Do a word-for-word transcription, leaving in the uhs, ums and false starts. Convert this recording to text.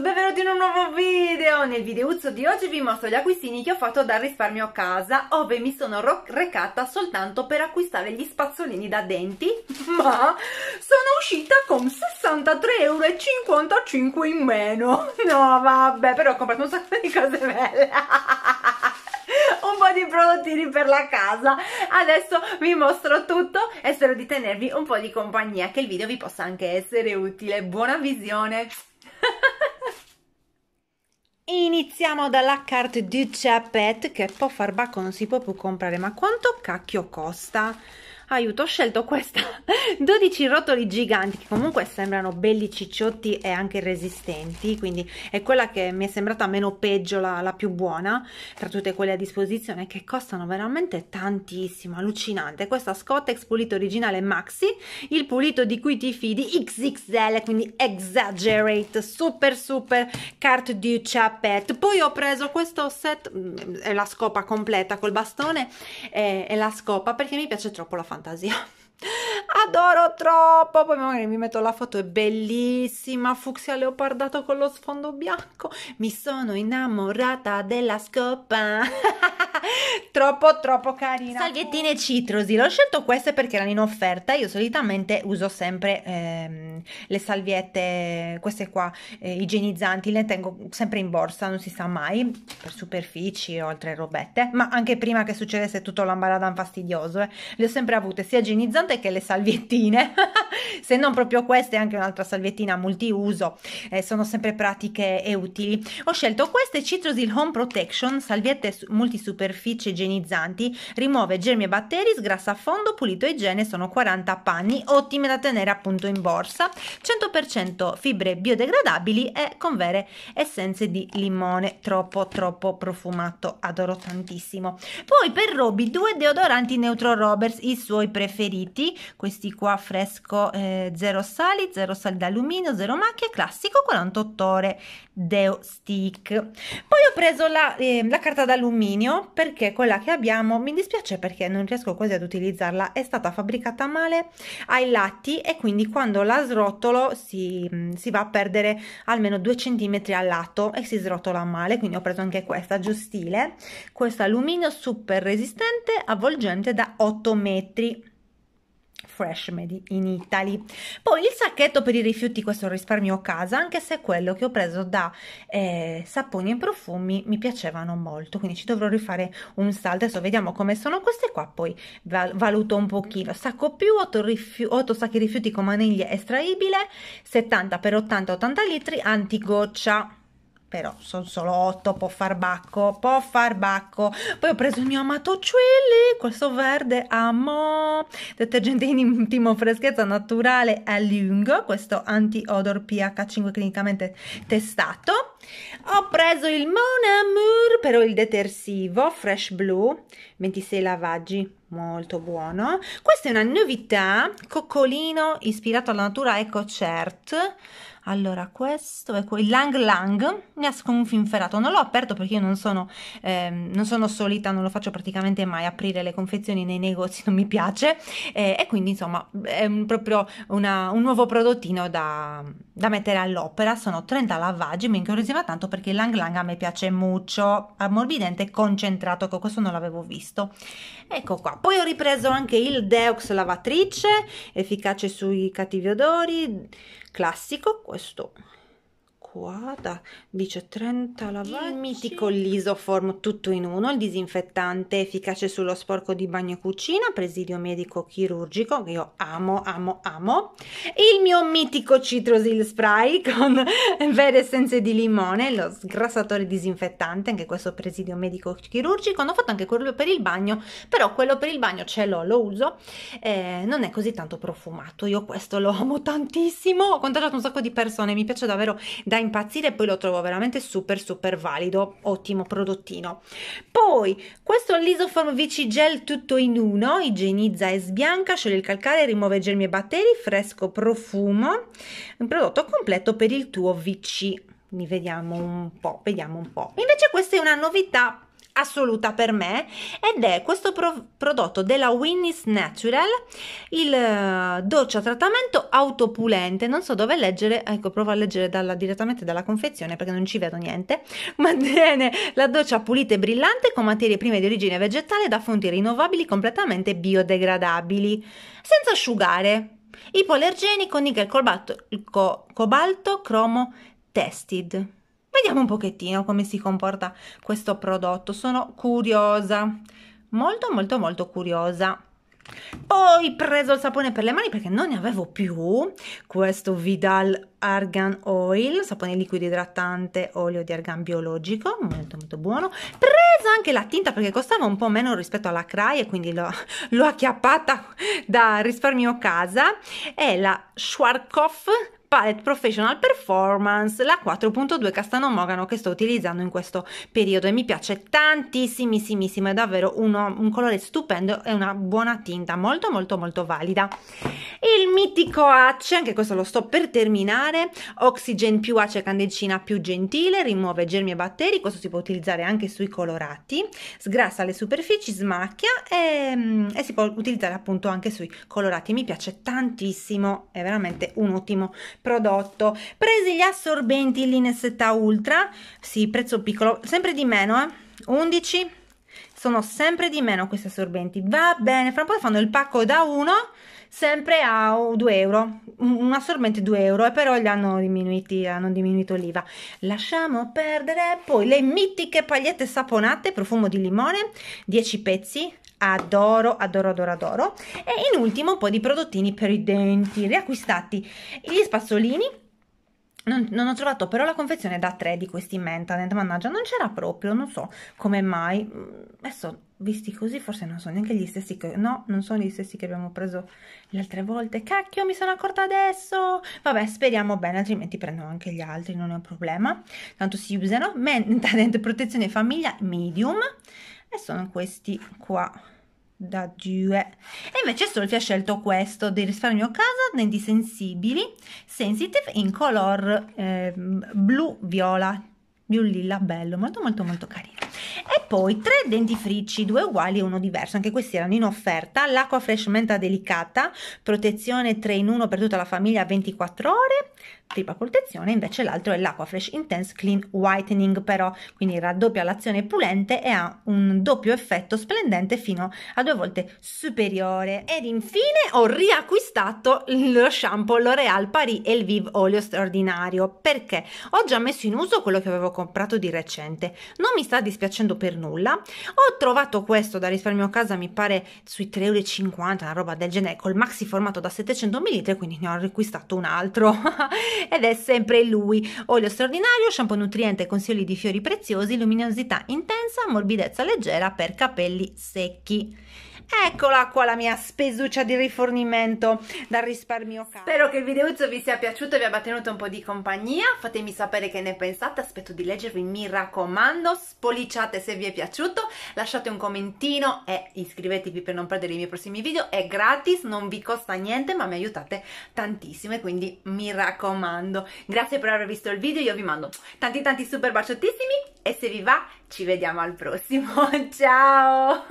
benvenuti in un nuovo video. Nel videuzzo di oggi vi mostro gli acquistini che ho fatto dal risparmio casa, ove mi sono recata soltanto per acquistare gli spazzolini da denti, ma sono uscita con sessantatré e cinquantacinque euro in meno. No vabbè, però ho comprato un sacco di cose belle, un po' di prodottini per la casa. Adesso vi mostro tutto e spero di tenervi un po' di compagnia, che il video vi possa anche essere utile. Buona visione. Iniziamo dalla carte du Chapet, che può far bacco, non si può più comprare, ma quanto cacchio costa? Aiuto, ho scelto questa, dodici rotoli giganti che comunque sembrano belli cicciotti e anche resistenti, quindi è quella che mi è sembrata meno peggio, la, la più buona tra tutte quelle a disposizione, che costano veramente tantissimo, allucinante. Questa Scottex pulito originale maxi, il pulito di cui ti fidi X X L, quindi exaggerate, super super carte du Chapet. Poi ho preso questo set, è la scopa completa col bastone e, e la scopa, perché mi piace troppo la fantasia. Fantasia, adoro troppo. Poi magari mi metto la foto, è bellissima, fucsia leopardato con lo sfondo bianco. Mi sono innamorata della scopa. Troppo troppo carina. Salviettine Citrosil, ho scelto queste perché erano in offerta. Io solitamente uso sempre ehm, le salviette, queste qua, eh, igienizzanti, le tengo sempre in borsa, non si sa mai, per superfici o altre robette, ma anche prima che succedesse tutto l'ambaradan fastidioso, eh, le ho sempre avute, sia igienizzante che le salviettine. Se non proprio queste, anche un'altra salviettina multiuso, eh, sono sempre pratiche e utili. Ho scelto queste Citrosil Home Protection, salviette multisuperfici igienizzanti, rimuove germi e batteri, sgrassa a fondo, pulito e igiene, sono quaranta panni, ottime da tenere appunto in borsa, cento per cento fibre biodegradabili e con vere essenze di limone. Troppo troppo profumato, adoro tantissimo. Poi per Roby due deodoranti Neutro Rovers, i suoi preferiti, questi qua, fresco, eh, zero sali, zero sal d'alluminio, zero macchie, classico, quarantotto ore, deo stick. Poi ho preso la, eh, la carta d'alluminio, perché quella che abbiamo, mi dispiace perché non riesco quasi ad utilizzarla, è stata fabbricata male ai latti e quindi quando la srotolo si, si va a perdere almeno due centimetri al lato e si srotola male, quindi ho preso anche questa giustile, questo alluminio super resistente, avvolgente, da otto metri, Fresh Made in Italy. Poi il sacchetto per i rifiuti, questo risparmio casa, anche se quello che ho preso da eh, saponi e profumi mi piacevano molto, quindi ci dovrò rifare un salto. Adesso vediamo come sono queste qua, poi valuto un pochino. Sacco più, otto, otto sacchi rifiuti con maniglia estraibile, settanta per ottanta ottanta litri, antigoccia, però sono solo otto, può far bacco, può far bacco. Poi ho preso il mio amato Chilli, questo verde, amo, detergente in intimo freschezza naturale a lungo, questo anti-odor P H cinque clinicamente testato. Ho preso il Mon Amour, però il detersivo Fresh Blue, ventisei lavaggi, molto buono. Questa è una novità, Coccolino ispirato alla natura, eco cert. Allora, questo è il Lang Lang, mi ha sconfinferato, non l'ho aperto perché io non sono, eh, non sono solita, non lo faccio praticamente mai, aprire le confezioni nei negozi non mi piace, eh, e quindi insomma è un, proprio una, un nuovo prodottino da, da mettere all'opera. Sono trenta lavaggi, mi incuriosiva tanto perché il Lang Lang a me piace mucho, ammorbidente, concentrato, ecco, questo non l'avevo visto, ecco qua. Poi ho ripreso anche il Deox lavatrice, efficace sui cattivi odori, classico, questo qua, da, dice trenta lavaggi. Il mitico Lysoform tutto in uno, il disinfettante efficace sullo sporco di bagno e cucina, presidio medico chirurgico, che io amo, amo, amo. Il mio mitico Citrosil Spray con vere essenze di limone, lo sgrassatore disinfettante, anche questo presidio medico chirurgico. Non ho fatto anche quello per il bagno, però quello per il bagno ce l'ho, lo uso, eh, non è così tanto profumato, io questo lo amo tantissimo, ho contagiato un sacco di persone, mi piace davvero da impazzire, poi lo trovo veramente super super valido, ottimo prodottino. Poi questo Lysoform V C Gel tutto in uno, igienizza e sbianca, scioglie il calcare, rimuove germi e batteri, fresco profumo, un prodotto completo per il tuo V C. Li vediamo un po', vediamo un po'. Invece questa è una novità assoluta per me, ed è questo pro prodotto della Winnie's Natural, il doccia trattamento autopulente. Non so dove leggere, ecco, provo a leggere dalla, direttamente dalla confezione perché non ci vedo niente. Mantiene la doccia pulita e brillante con materie prime di origine vegetale da fonti rinnovabili completamente biodegradabili, senza asciugare, ipoallergenico, nickel, cobalto, co cobalto cromo tested. Vediamo un pochettino come si comporta questo prodotto, sono curiosa, molto molto molto curiosa. Poi preso il sapone per le mani perché non ne avevo più, questo Vidal Argan Oil, sapone liquido idratante, olio di argan biologico, molto molto buono. Presa anche la tinta perché costava un po' meno rispetto alla Cray e quindi l'ho acchiappata da Risparmio Casa, è la Schwarzkopf Palette Professional Performance, la quattro punto due Castano Mogano, che sto utilizzando in questo periodo e mi piace tantissimissimo, è davvero uno, un colore stupendo e una buona tinta, molto molto molto valida. Il mitico Ace, anche questo lo sto per terminare, Oxygen più Ace Candecina più Gentile, rimuove germi e batteri, questo si può utilizzare anche sui colorati, sgrassa le superfici, smacchia e, e si può utilizzare appunto anche sui colorati, mi piace tantissimo, è veramente un ottimo prodotto. Presi gli assorbenti Linesetta Ultra, sì, prezzo piccolo, sempre di meno, eh? undici, sono sempre di meno questi assorbenti, va bene, fra un po' fanno il pacco da uno sempre a due euro, un assorbente due euro, e però gli hanno diminuiti, hanno diminuito l'I V A, lasciamo perdere. Poi le mitiche pagliette saponate profumo di limone, dieci pezzi, adoro adoro adoro adoro. E in ultimo un po' di prodottini per i denti, riacquistati gli spazzolini, non, non ho trovato però la confezione da tre di questi Mentadent, mannaggia, non c'era proprio, non so come mai. Adesso visti così forse non sono neanche gli stessi che, no, non sono gli stessi che abbiamo preso le altre volte, cacchio, mi sono accorta adesso, vabbè, speriamo bene, altrimenti prendo anche gli altri, non è un problema, tanto si usano. Mentadent protezione famiglia medium, e sono questi qua da due. E invece Solfi ha scelto questo del Risparmio Casa, denti sensibili sensitive in color eh, blu viola, blu lilla, bello, molto molto molto carino. E poi tre dentifrici, due uguali e uno diverso, anche questi erano in offerta, l'Aquafresh menta delicata protezione tre in uno per tutta la famiglia ventiquattro ore, tripla protezione, invece l'altro è l'Aquafresh Intense Clean Whitening, però quindi raddoppia l'azione pulente e ha un doppio effetto splendente fino a due volte superiore. Ed infine ho riacquistato lo shampoo L'Oreal Paris Elvive olio straordinario, perché ho già messo in uso quello che avevo comprato di recente, non mi sta dispiacendo per nulla. Ho trovato questo da Risparmio Casa, mi pare sui tre e cinquanta euro, una roba del genere, col maxi formato da settecento millilitri, quindi ne ho riacquistato un altro ed è sempre lui, olio straordinario, shampoo nutriente con oli di fiori preziosi, luminosità intensa, morbidezza leggera per capelli secchi. Eccola qua la mia spesuccia di rifornimento dal Risparmio Casa. Spero che il videuzzo vi sia piaciuto e vi abbia tenuto un po' di compagnia, fatemi sapere che ne pensate, aspetto di leggervi, mi raccomando, spolliciate se vi è piaciuto, lasciate un commentino e iscrivetevi per non perdere i miei prossimi video, è gratis, non vi costa niente ma mi aiutate tantissimo e quindi mi raccomando. Grazie per aver visto il video, io vi mando tanti tanti super baciottissimi e se vi va ci vediamo al prossimo, ciao!